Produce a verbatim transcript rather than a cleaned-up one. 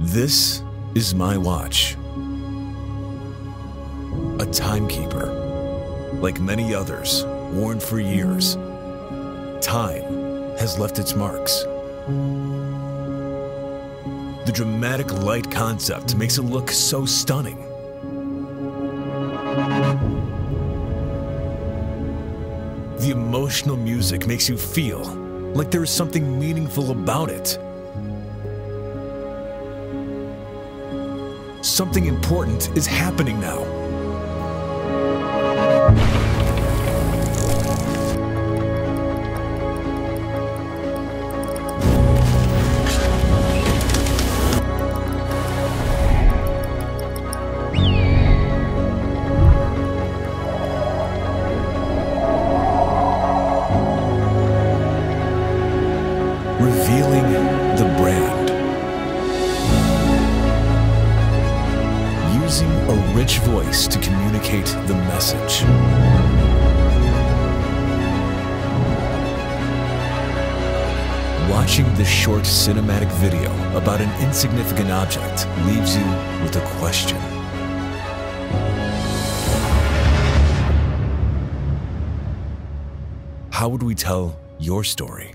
This is my watch. A timekeeper, like many others, worn for years. Time has left its marks. The dramatic light concept makes it look so stunning. The emotional music makes you feel like there is something meaningful about it. Something important is happening now. Revealing the brand. Using a rich voice to communicate the message. Watching this short cinematic video about an insignificant object leaves you with a question. How would we tell your story?